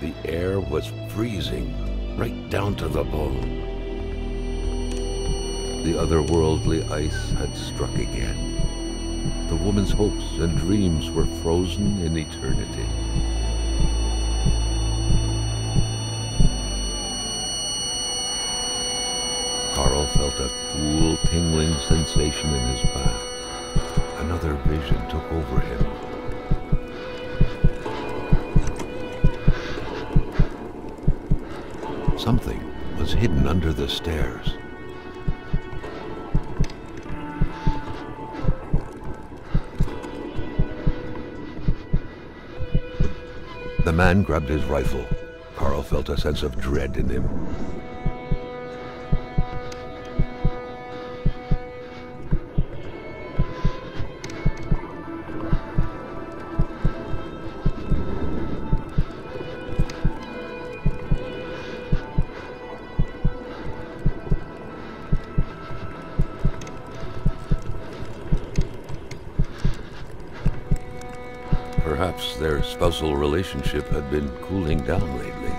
The air was freezing, right down to the bone. The otherworldly ice had struck again. The woman's hopes and dreams were frozen in eternity. Karl felt a cool, tingling sensation in his back. Another vision took over him. Something was hidden under the stairs. The man grabbed his rifle. Karl felt a sense of dread in him. Perhaps their spousal relationship had been cooling down lately.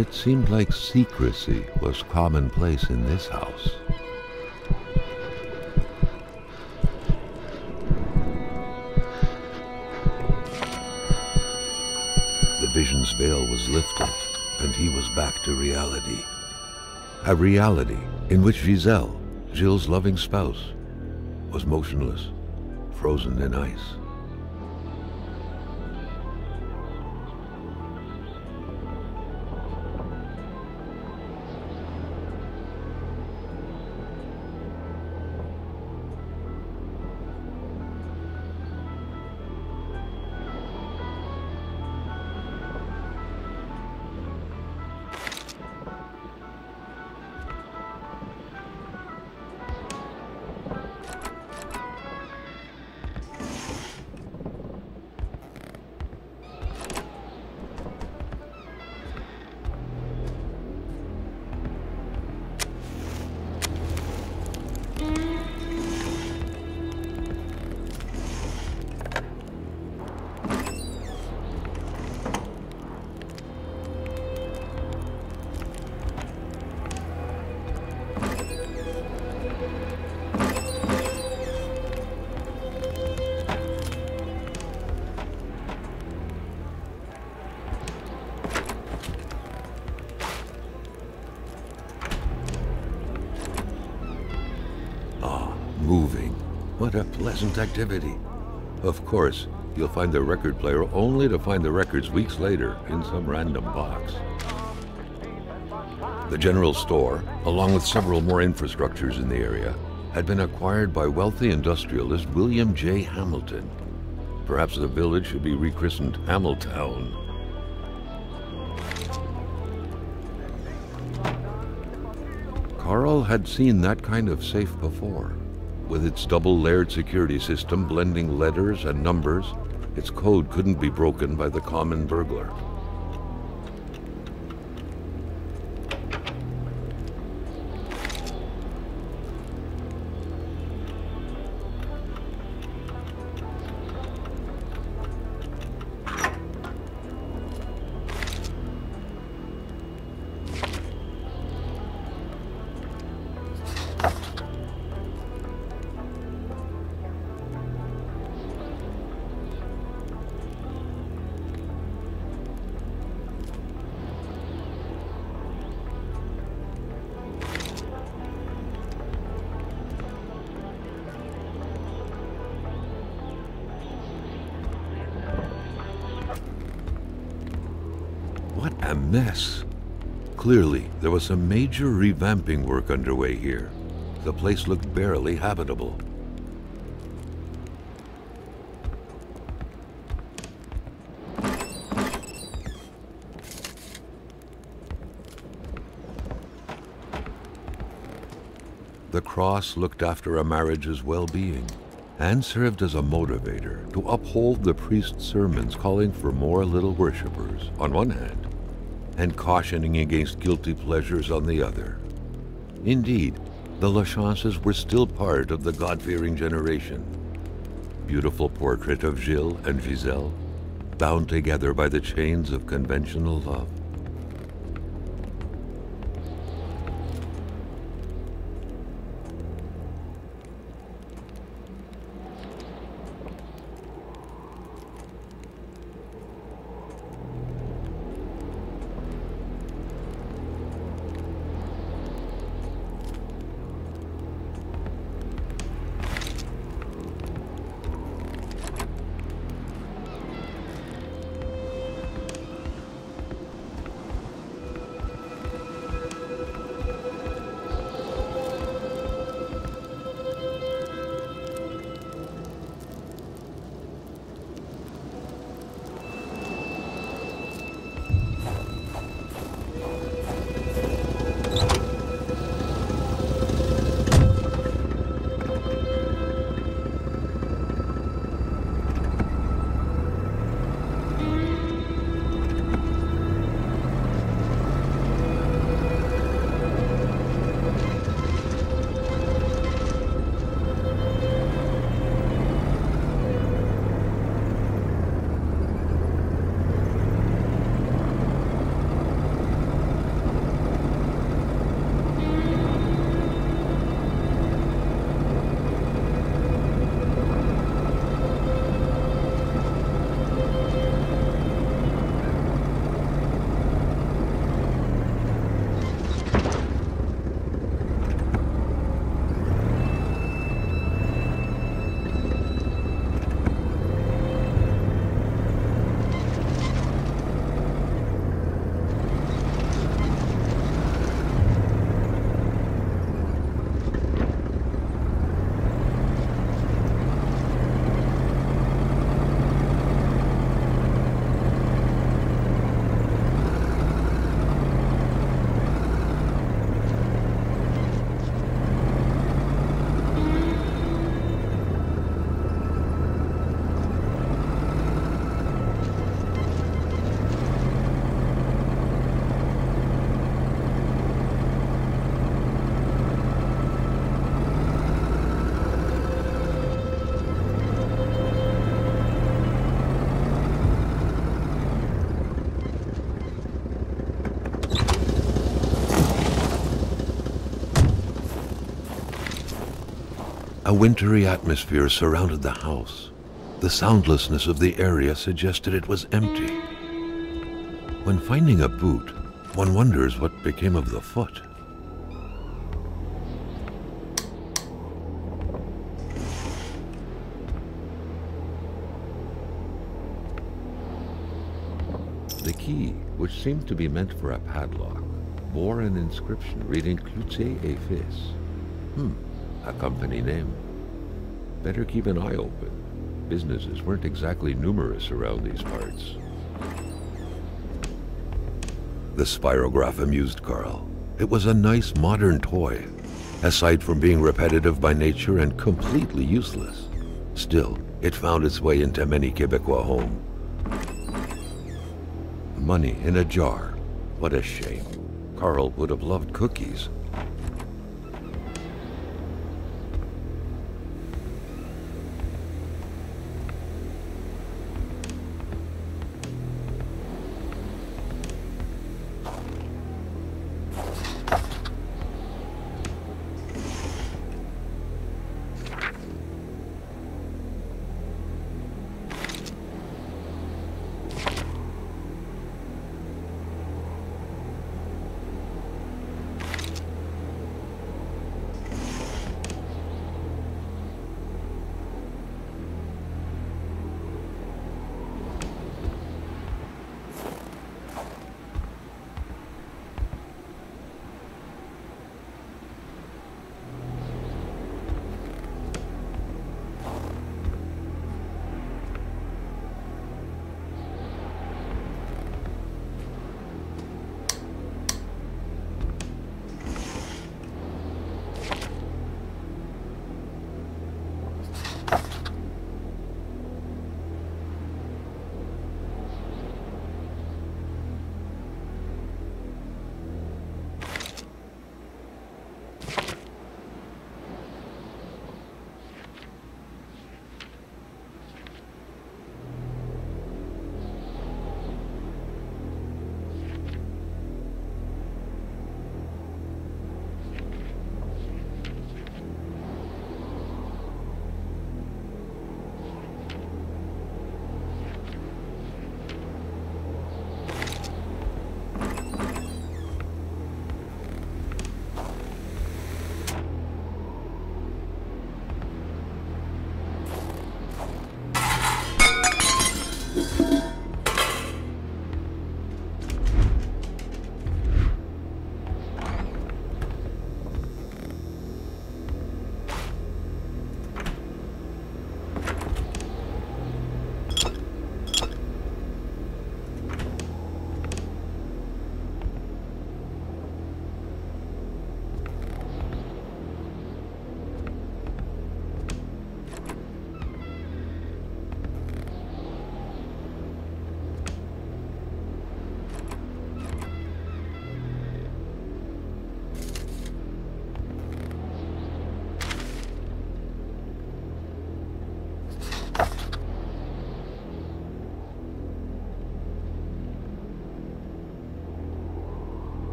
It seemed like secrecy was commonplace in this house. Vision's veil was lifted, and he was back to reality. A reality in which Giselle, Gilles' loving spouse, was motionless, frozen in ice. What a pleasant activity. Of course, you'll find the record player only to find the records weeks later in some random box. The general store, along with several more infrastructures in the area, had been acquired by wealthy industrialist William J. Hamilton. Perhaps the village should be rechristened Hamiltown. Karl had seen that kind of safe before. With its double-layered security system blending letters and numbers, Its code couldn't be broken by the common burglar. Mess. Clearly, there was some major revamping work underway here. The place looked barely habitable. The cross looked after a marriage's well-being and served as a motivator to uphold the priest's sermons calling for more little worshippers on one hand, and cautioning against guilty pleasures on the other. Indeed, the Lachances were still part of the God-fearing generation. Beautiful portrait of Gilles and Giselle, bound together by the chains of conventional love. A wintry atmosphere surrounded the house. The soundlessness of the area suggested it was empty. When finding a boot, one wonders what became of the foot. The key, which seemed to be meant for a padlock, bore an inscription reading Cloutier et Fils. A company name. Better keep an eye open. Businesses weren't exactly numerous around these parts. The Spirograph amused Karl. It was a nice modern toy, aside from being repetitive by nature and completely useless. Still, it found its way into many Québécois homes. Money in a jar. What a shame. Karl would have loved cookies.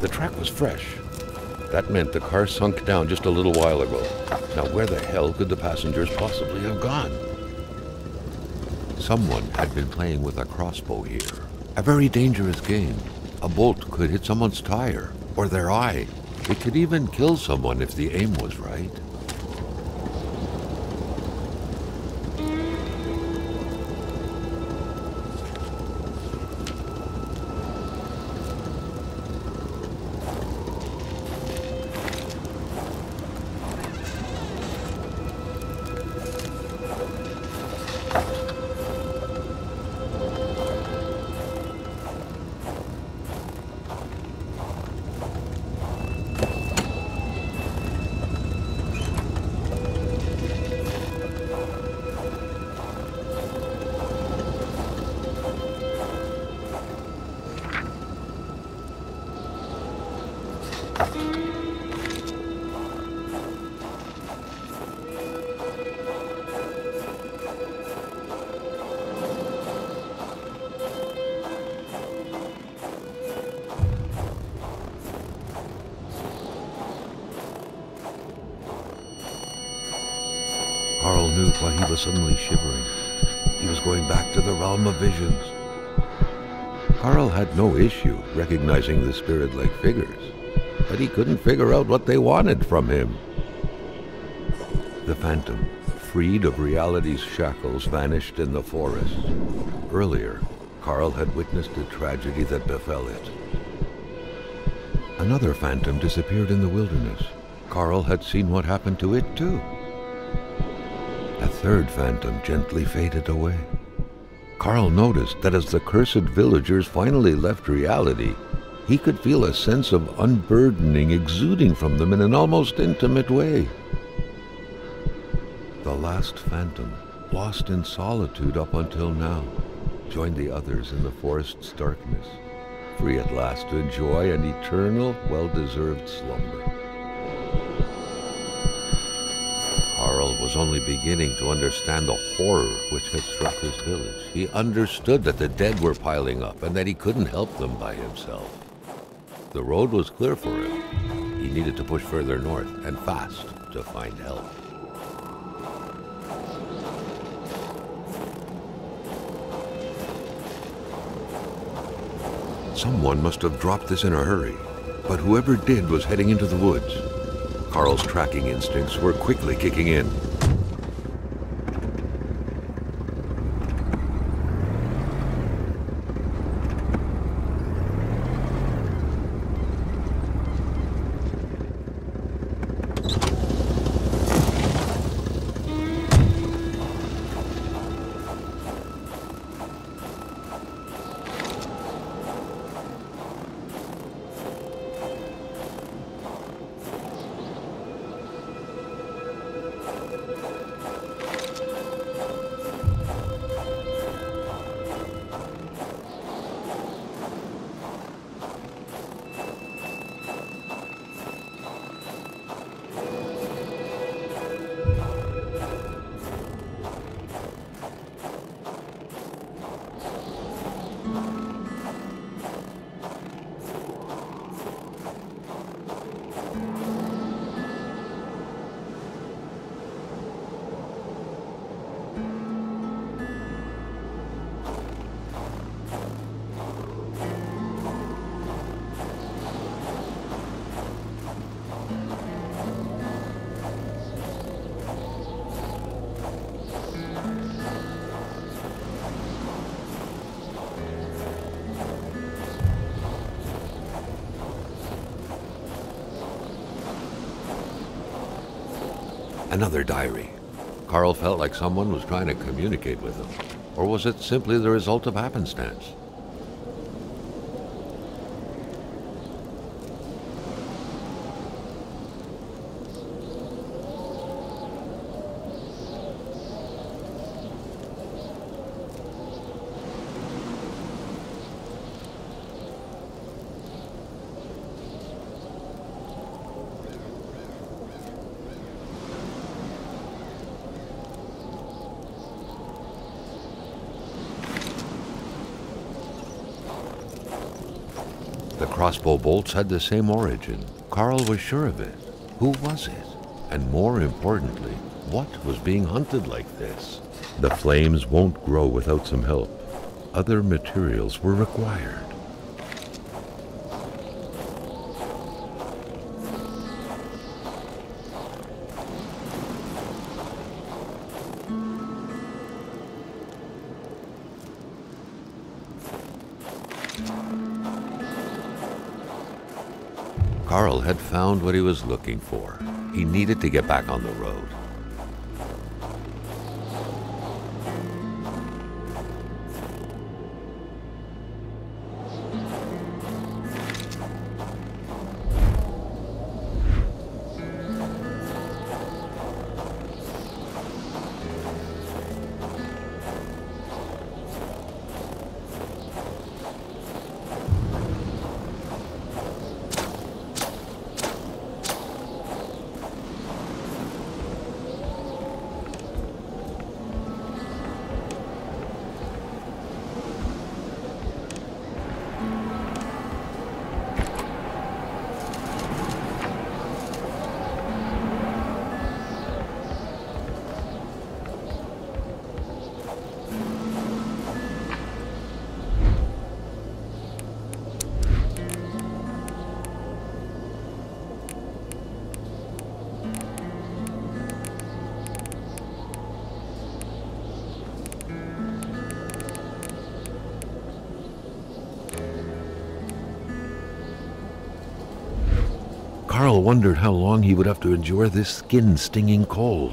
The track was fresh. That meant the car sunk down just a little while ago. Now where the hell could the passengers possibly have gone? Someone had been playing with a crossbow here. A very dangerous game. A bolt could hit someone's tire, or their eye. It could even kill someone if the aim was right. Harl knew why he was suddenly shivering. He was going back to the realm of visions. Harl had no issue recognizing the spirit-like figures, but he couldn't figure out what they wanted from him. The phantom, freed of reality's shackles, vanished in the forest. Earlier, Harl had witnessed a tragedy that befell it. Another phantom disappeared in the wilderness. Harl had seen what happened to it too. A third phantom gently faded away. Harl noticed that as the cursed villagers finally left reality, he could feel a sense of unburdening exuding from them in an almost intimate way. The last phantom, lost in solitude up until now, joined the others in the forest's darkness, free at last to enjoy an eternal, well-deserved slumber. Harl was only beginning to understand the horror which had struck his village. He understood that the dead were piling up and that he couldn't help them by himself. The road was clear for him. He needed to push further north, and fast, to find help. Someone must have dropped this in a hurry, but whoever did was heading into the woods. Harl's tracking instincts were quickly kicking in. Another diary. Harl felt like someone was trying to communicate with him. Or was it simply the result of happenstance? Crossbow bolts had the same origin. Harl was sure of it. Who was it? And more importantly, What was being hunted like this? The flames won't grow without some help. Other materials were required. Karl had found what he was looking for. He needed to get back on the road. Karl wondered how long he would have to endure this skin-stinging cold.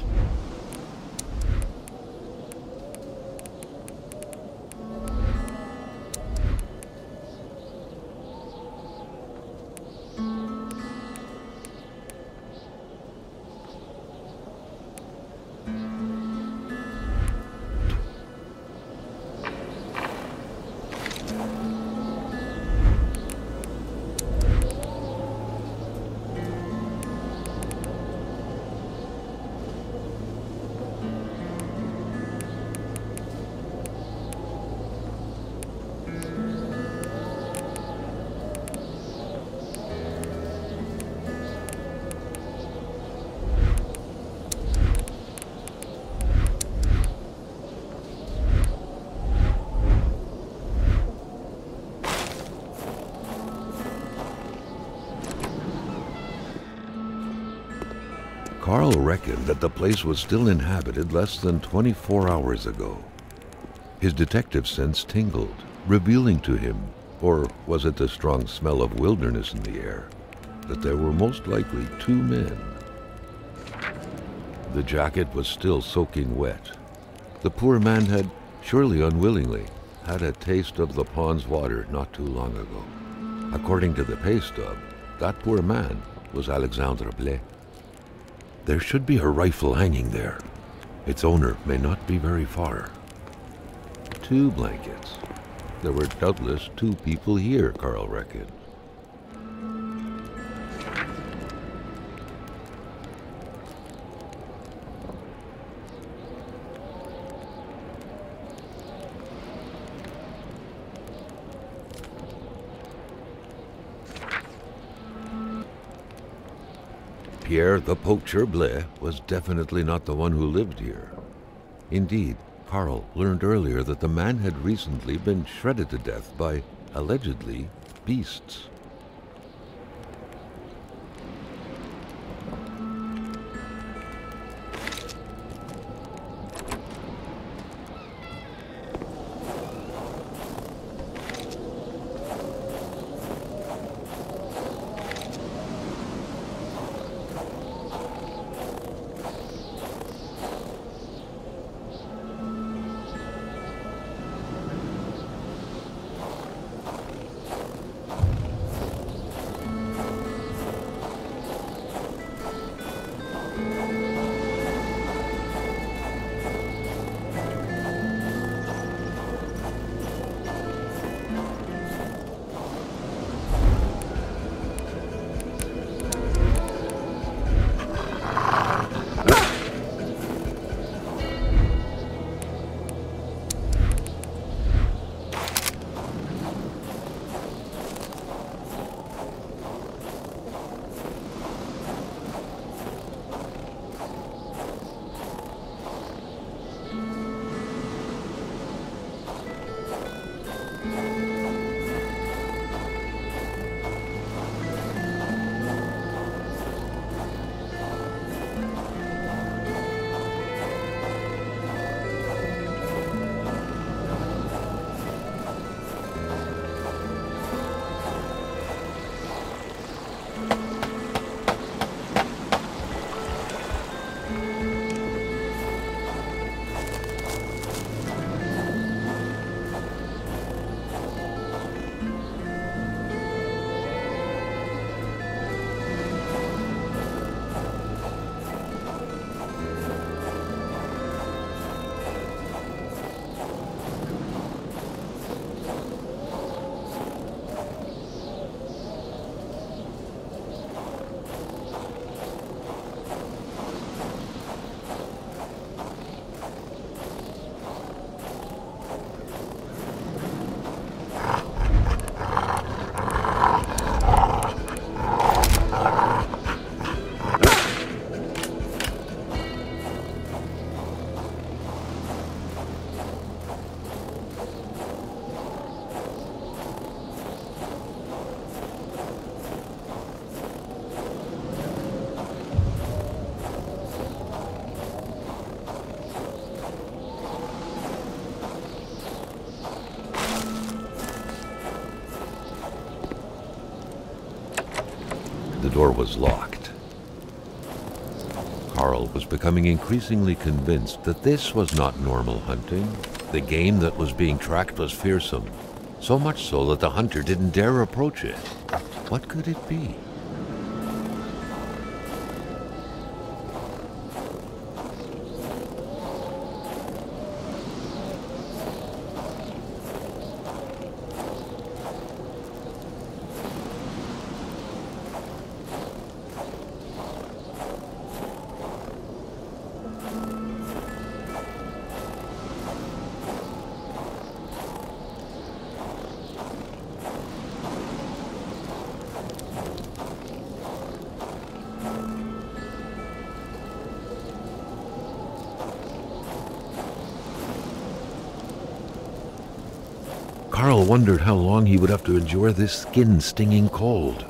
Karl reckoned that the place was still inhabited less than 24 hours ago. His detective sense tingled, revealing to him, or was it the strong smell of wilderness in the air, that there were most likely two men. The jacket was still soaking wet. The poor man had, surely unwillingly, had a taste of the pond's water not too long ago. According to the pay stub, that poor man was Alexandre Blais. There should be a rifle hanging there. Its owner may not be very far. Two blankets. There were doubtless two people here, Karl reckoned. Pierre, the poacher, Blais, was definitely not the one who lived here. Indeed, Karl learned earlier that the man had recently been shredded to death by, allegedly, beasts. door was locked. Karl was becoming increasingly convinced that this was not normal hunting. The game that was being tracked was fearsome, so much so that the hunter didn't dare approach it. What could it be? Karl wondered how long he would have to endure this skin-stinging cold.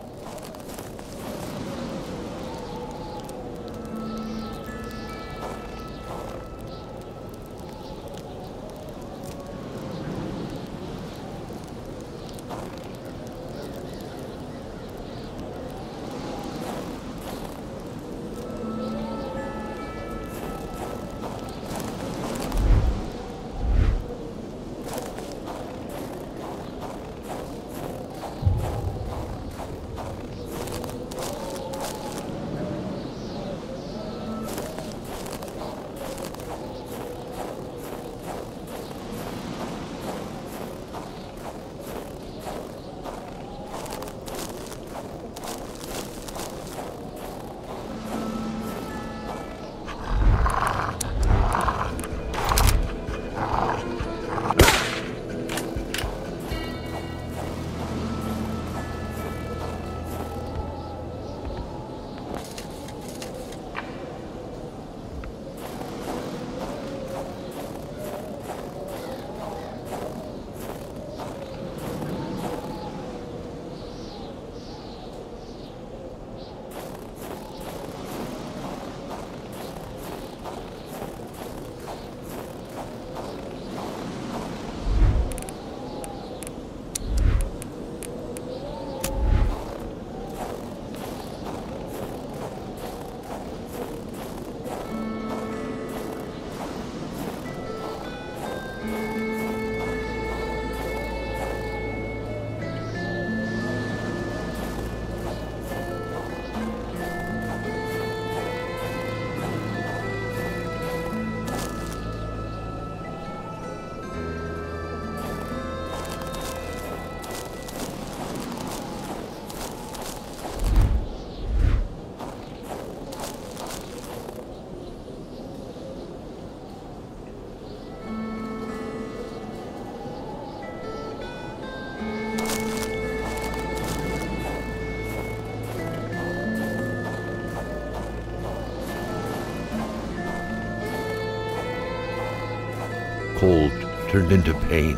Cold turned into pain.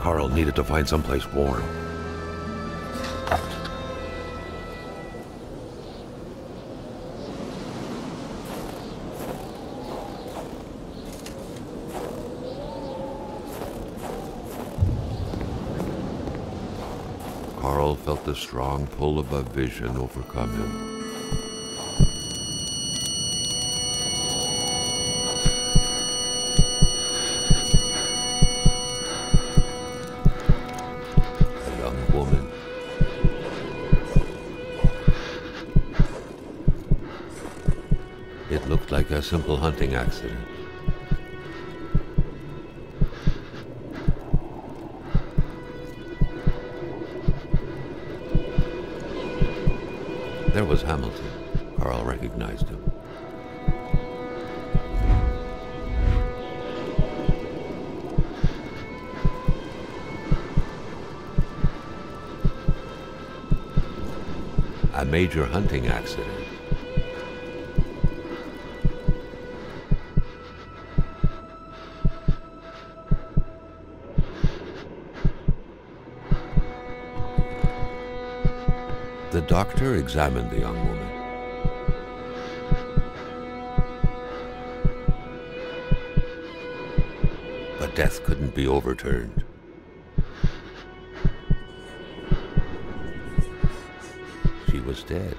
Karl needed to find someplace warm. Karl felt the strong pull of a vision overcome him. Like a simple hunting accident. There was Hamilton. Karl recognized him. A major hunting accident. The doctor examined the young woman. But death couldn't be overturned. She was dead.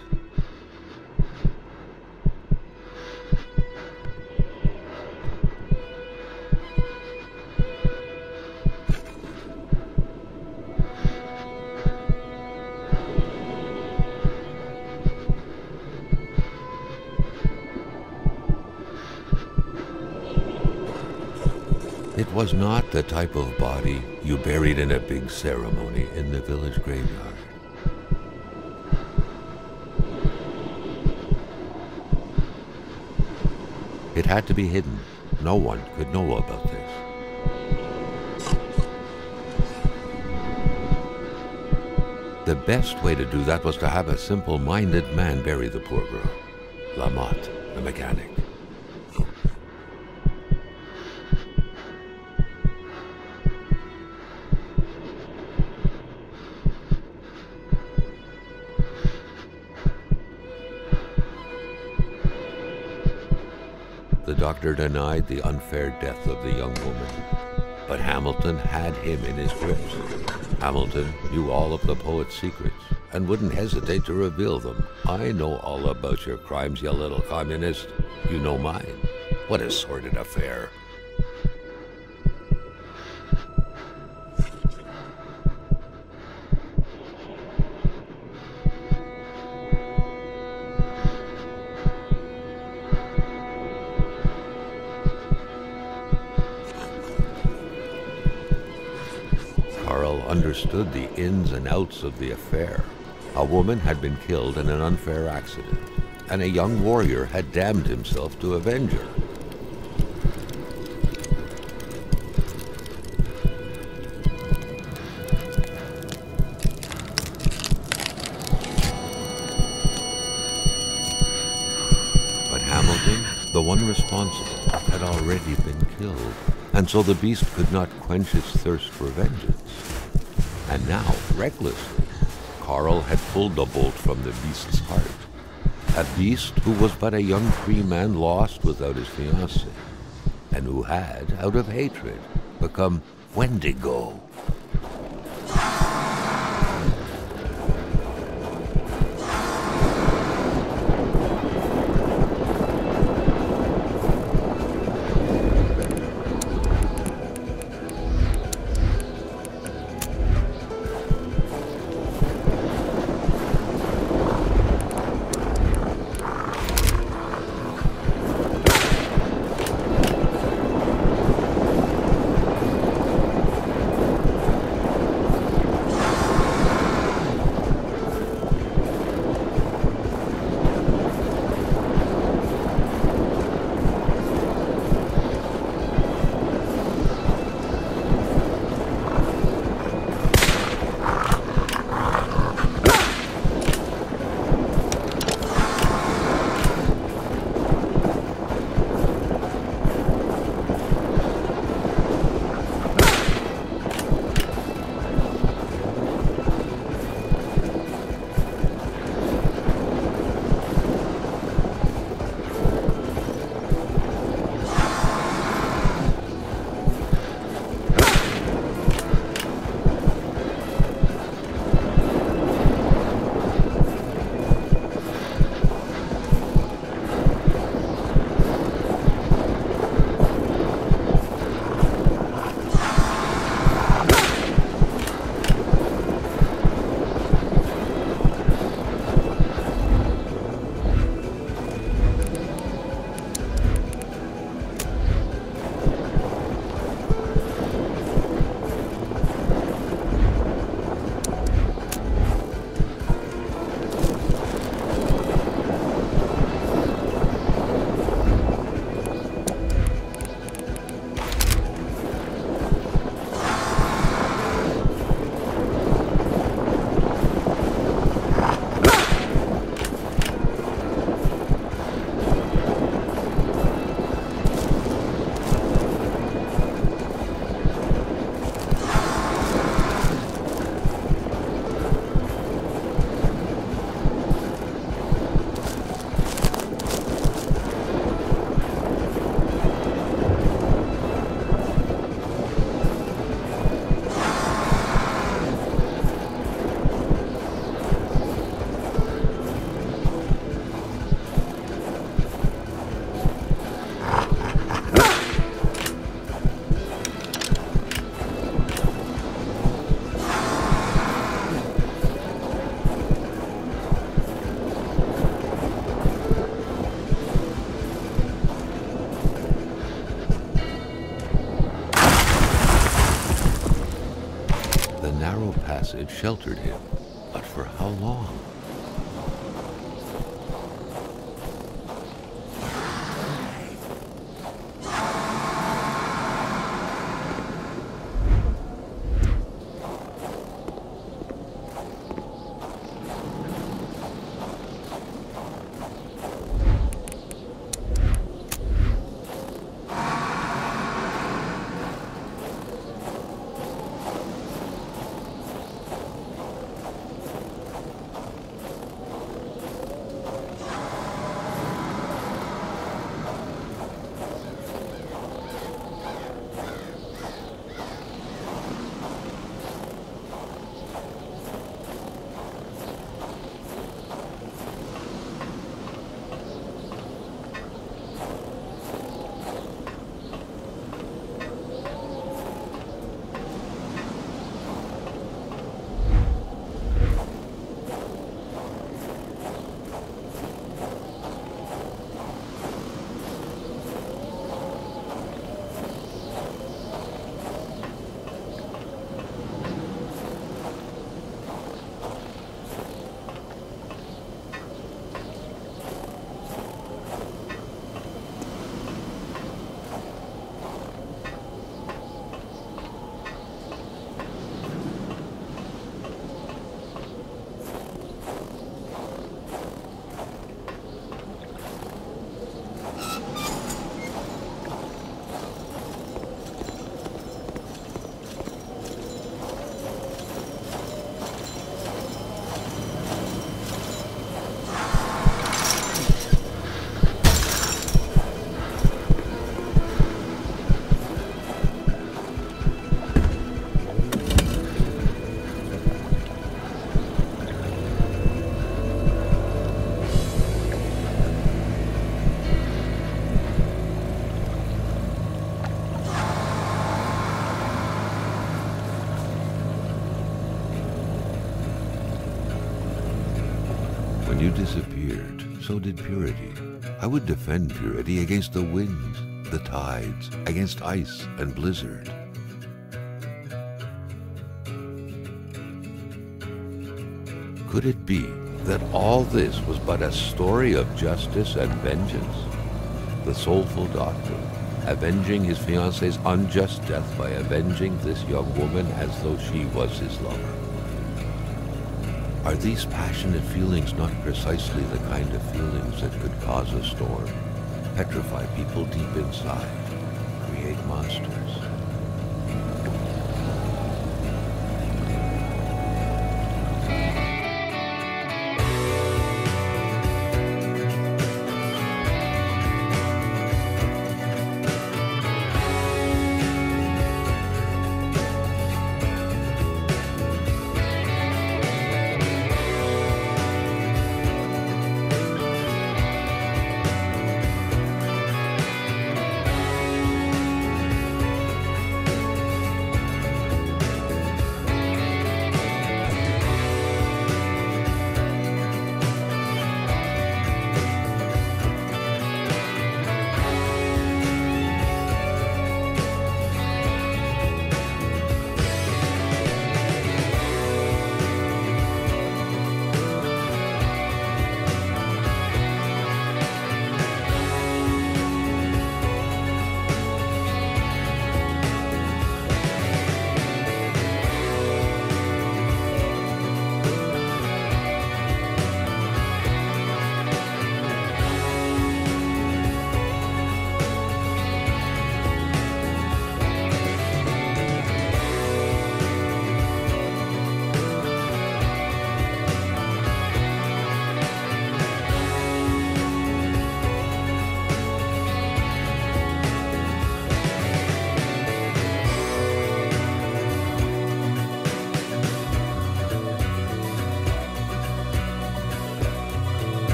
It was not the type of body you buried in a big ceremony in the village graveyard. It had to be hidden. No one could know about this. The best way to do that was to have a simple-minded man bury the poor girl, Lamotte, the mechanic. The doctor denied the unfair death of the young woman, but Hamilton had him in his grips. Hamilton knew all of the poet's secrets and wouldn't hesitate to reveal them. I know all about your crimes, you little communist. You know mine. What a sordid affair. Understood the ins and outs of the affair. A woman had been killed in an unfair accident, and a young warrior had damned himself to avenge her. But Hamilton, the one responsible, had already been killed, and so the beast could not quench its thirst for vengeance. And now, recklessly, Karl had pulled the bolt from the beast's heart. A beast who was but a young free man lost without his fiancée, and who had, out of hatred, become Wendigo. grass, it sheltered him. But for how long? Disappeared, so did Purity. I would defend Purity against the winds, the tides, against ice and blizzard. Could it be that all this was but a story of justice and vengeance? The soulful doctor, avenging his fiancée's unjust death by avenging this young woman as though she was his lover. Are these passionate feelings not precisely the kind of feelings that could cause a storm, petrify people deep inside, create monsters?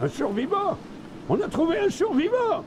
Un survivant? On a trouvé un survivant!